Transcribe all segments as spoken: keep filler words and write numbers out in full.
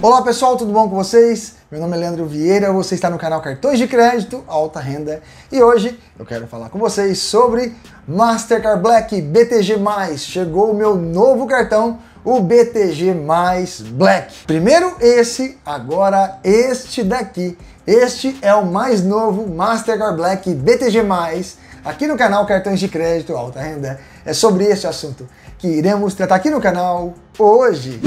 Olá pessoal, tudo bom com vocês? Meu nome é Leandro Vieira, você está no canal Cartões de Crédito, Alta Renda, e hoje eu quero falar com vocês sobre Mastercard Black B T G mais. Chegou o meu novo cartão, o B T G mais Black. Primeiro esse, agora este daqui. Este é o mais novo Mastercard Black B T G mais, aqui no canal Cartões de Crédito, Alta Renda. É sobre esse assunto que iremos tratar aqui no canal hoje.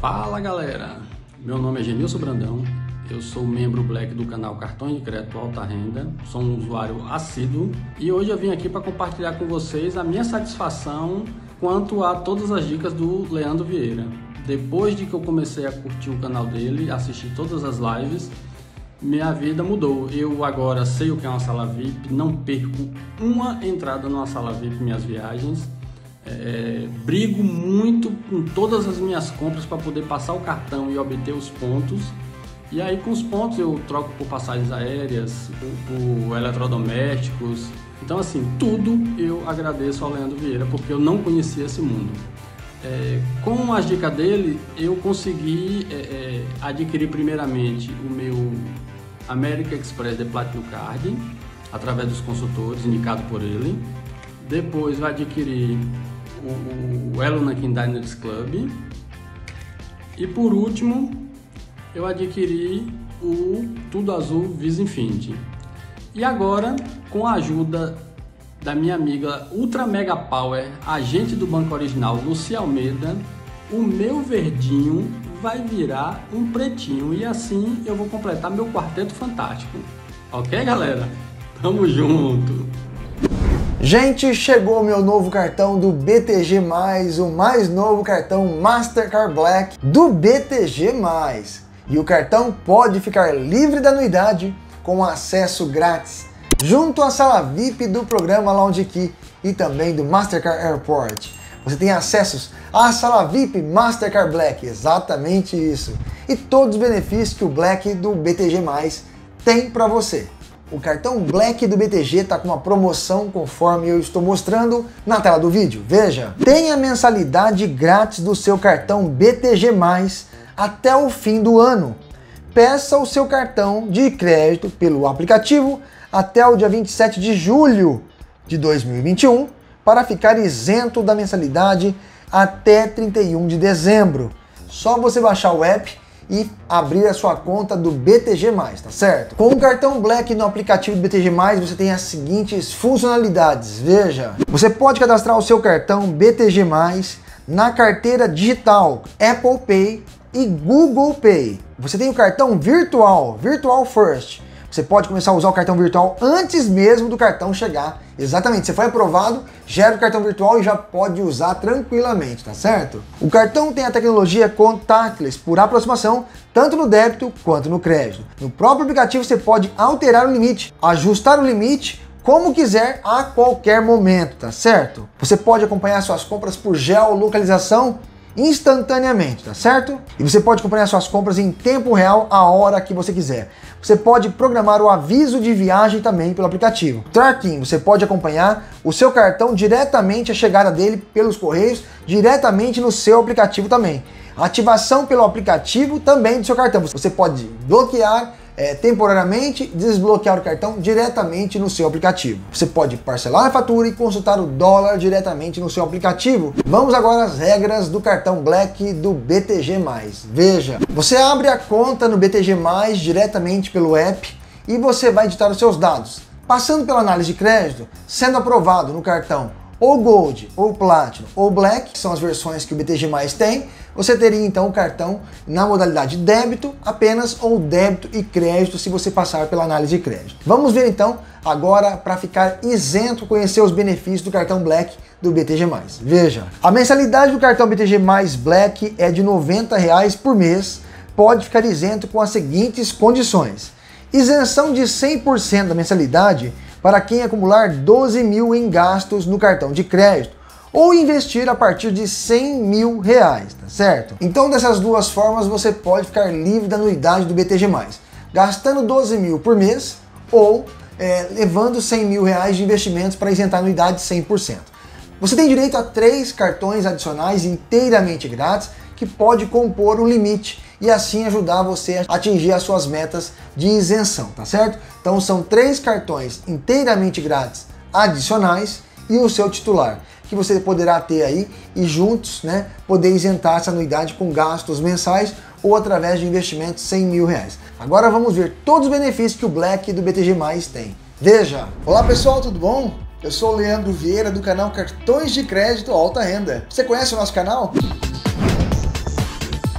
Fala galera, meu nome é Genilson Brandão, eu sou membro Black do canal Cartões de Crédito Alta Renda, sou um usuário assíduo e hoje eu vim aqui para compartilhar com vocês a minha satisfação quanto a todas as dicas do Leandro Vieira. Depois de que eu comecei a curtir o canal dele, assistir todas as lives, minha vida mudou. Eu agora sei o que é uma sala V I P, não perco uma entrada numa sala V I P minhas viagens. É, brigo muito com todas as minhas compras para poder passar o cartão e obter os pontos, e aí com os pontos eu troco por passagens aéreas, por, por eletrodomésticos. Então assim, tudo eu agradeço ao Leandro Vieira, porque eu não conhecia esse mundo. É, com as dicas dele eu consegui é, é, adquirir primeiramente o meu American Express de Platinum Card através dos consultores indicado por ele, depois vai adquirir o Eluna Kindine's Club e por último eu adquiri o Tudo Azul Visa Infinite. E agora, com a ajuda da minha amiga Ultra Mega Power, agente do Banco Original, Luci Almeida, o meu verdinho vai virar um pretinho e assim eu vou completar meu Quarteto Fantástico. Ok galera? Tamo junto! Gente, chegou o meu novo cartão do B T G mais, o mais novo cartão Mastercard Black do B T G mais. E o cartão pode ficar livre da anuidade com acesso grátis, junto à sala V I P do programa Lounge Key e também do Mastercard Airport. Você tem acessos à sala V I P Mastercard Black, exatamente isso. E todos os benefícios que o Black do B T G mais tem para você. O cartão Black do B T G está com uma promoção conforme eu estou mostrando na tela do vídeo. Veja, tem a mensalidade grátis do seu cartão B T G mais até o fim do ano. Peça o seu cartão de crédito pelo aplicativo até o dia vinte e sete de julho de dois mil e vinte e um para ficar isento da mensalidade até trinta e um de dezembro. Só você baixar o app e abrir a sua conta do B T G mais, tá certo? Com o cartão Black no aplicativo do B T G mais, você tem as seguintes funcionalidades, veja. Você pode cadastrar o seu cartão B T G mais na carteira digital Apple Pay e Google Pay. Você tem o cartão virtual, Virtual First. Você pode começar a usar o cartão virtual antes mesmo do cartão chegar. Exatamente, você foi aprovado, gera o cartão virtual e já pode usar tranquilamente, tá certo? O cartão tem a tecnologia contactless por aproximação, tanto no débito quanto no crédito. No próprio aplicativo você pode alterar o limite, ajustar o limite como quiser a qualquer momento, tá certo? Você pode acompanhar suas compras por geolocalização instantaneamente, tá certo? E você pode acompanhar suas compras em tempo real a hora que você quiser. Você pode programar o aviso de viagem também pelo aplicativo. Tracking, você pode acompanhar o seu cartão diretamente, a chegada dele pelos correios, diretamente no seu aplicativo também. Ativação pelo aplicativo também do seu cartão. Você pode bloquear É, temporariamente, desbloquear o cartão diretamente no seu aplicativo. Você pode parcelar a fatura e consultar o dólar diretamente no seu aplicativo. Vamos agora às regras do cartão Black do B T G mais. Veja, você abre a conta no B T G mais diretamente pelo app e você vai digitar os seus dados, passando pela análise de crédito, sendo aprovado no cartão ou Gold, ou Platinum, ou Black, que são as versões que o B T G mais tem. Você teria então o cartão na modalidade débito apenas ou débito e crédito se você passar pela análise de crédito. Vamos ver então agora para ficar isento, conhecer os benefícios do cartão Black do B T G mais. Veja, a mensalidade do cartão B T G mais Black é de noventa reais por mês, pode ficar isento com as seguintes condições. Isenção de cem por cento da mensalidade para quem acumular doze mil em gastos no cartão de crédito, ou investir a partir de cem mil reais, tá certo? Então dessas duas formas você pode ficar livre da anuidade do B T G mais. gastando doze mil por mês ou é, levando cem mil reais de investimentos para isentar a anuidade de cem por cento. Você tem direito a três cartões adicionais inteiramente grátis que pode compor um limite e assim ajudar você a atingir as suas metas de isenção, tá certo? Então são três cartões inteiramente grátis adicionais e o seu titular, que você poderá ter aí e juntos, né, poder isentar essa anuidade com gastos mensais ou através de investimentos de cem mil reais. Agora vamos ver todos os benefícios que o Black do B T G mais tem. Veja! Olá pessoal, tudo bom? Eu sou o Leandro Vieira do canal Cartões de Crédito Alta Renda. Você conhece o nosso canal?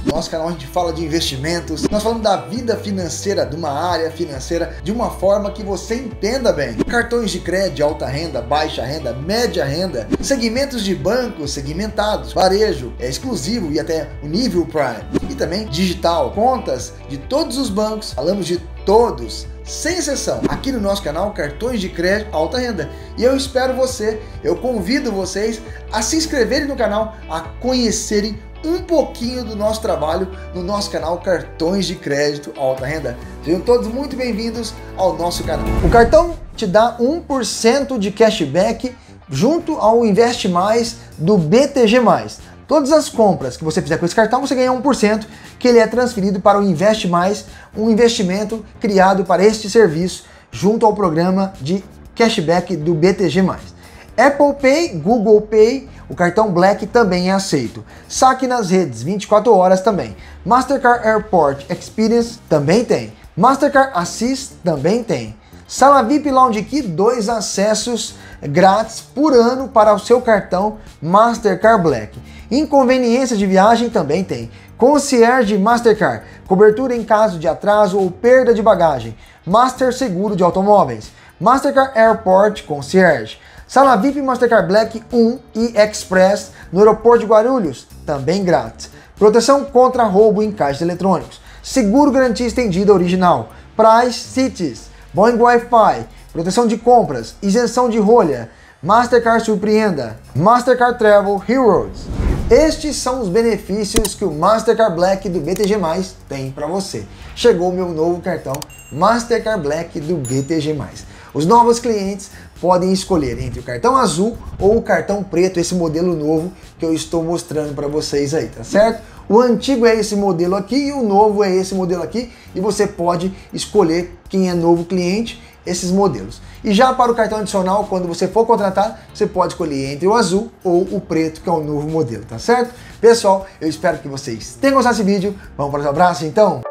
Nosso canal a gente fala de investimentos, nós falamos da vida financeira, de uma área financeira, de uma forma que você entenda bem. Cartões de crédito, alta renda, baixa renda, média renda, segmentos de bancos segmentados, varejo, é exclusivo e até o nível Prime. E também digital, contas de todos os bancos, falamos de todos, sem exceção, aqui no nosso canal Cartões de Crédito Alta Renda. E eu espero você, eu convido vocês a se inscreverem no canal, a conhecerem um pouquinho do nosso trabalho no nosso canal Cartões de Crédito Alta Renda. Sejam todos muito bem-vindos ao nosso canal. O cartão te dá um por cento de cashback junto ao Investe Mais do B T G mais. Todas as compras que você fizer com esse cartão, você ganha um por cento, que ele é transferido para o Investe Mais, um investimento criado para este serviço junto ao programa de cashback do B T G mais. Apple Pay, Google Pay, o cartão Black também é aceito. Saque nas redes, vinte e quatro horas também. Mastercard Airport Experience também tem. Mastercard Assist também tem. Sala V I P Lounge Key, dois acessos grátis por ano para o seu cartão Mastercard Black. Inconveniência de viagem também tem. Concierge Mastercard, cobertura em caso de atraso ou perda de bagagem. Master Seguro de Automóveis. Mastercard Airport Concierge. Sala V I P Mastercard Black um e Express no aeroporto de Guarulhos, também grátis. Proteção contra roubo em caixas eletrônicos. Seguro Garantia Estendida Original. Price Cities. Boeing Wi-Fi. Proteção de compras. Isenção de rolha. Mastercard Surpreenda. Mastercard Travel Heroes. Estes são os benefícios que o Mastercard Black do B T G mais tem para você. Chegou o meu novo cartão Mastercard Black do B T G mais. Os novos clientes podem escolher entre o cartão azul ou o cartão preto, esse modelo novo que eu estou mostrando para vocês aí, tá certo? O antigo é esse modelo aqui e o novo é esse modelo aqui, e você pode escolher, quem é novo cliente, esses modelos. E já para o cartão adicional, quando você for contratar, você pode escolher entre o azul ou o preto, que é o novo modelo, tá certo? Pessoal, eu espero que vocês tenham gostado desse vídeo. Vamos para os abraços então?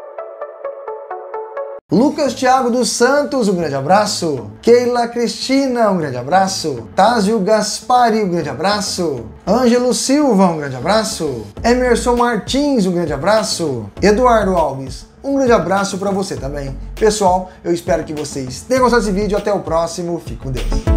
Lucas Thiago dos Santos, um grande abraço. Keila Cristina, um grande abraço. Tássio Gaspari, um grande abraço. Ângelo Silva, um grande abraço. Emerson Martins, um grande abraço. Eduardo Alves, um grande abraço para você também. Pessoal, eu espero que vocês tenham gostado desse vídeo. Até o próximo. Fique com Deus.